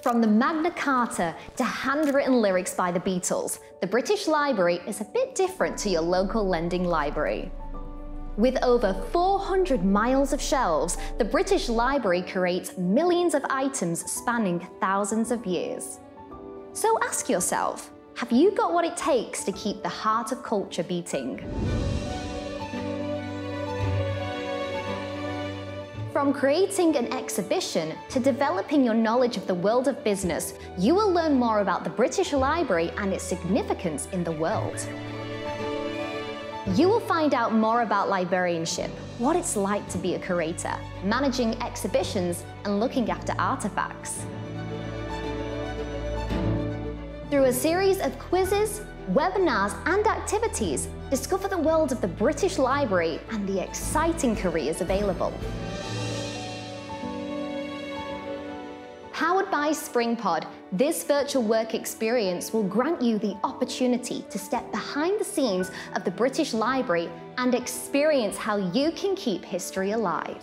From the Magna Carta to handwritten lyrics by the Beatles, the British Library is a bit different to your local lending library. With over 400 miles of shelves, the British Library curates millions of items spanning thousands of years. So ask yourself, have you got what it takes to keep the heart of culture beating? From creating an exhibition to developing your knowledge of the world of business, you will learn more about the British Library and its significance in the world. You will find out more about librarianship, what it's like to be a curator, managing exhibitions and looking after artifacts. Through a series of quizzes, webinars and activities, discover the world of the British Library and the exciting careers available. Powered by Springpod, this virtual work experience will grant you the opportunity to step behind the scenes of the British Library and experience how you can keep history alive.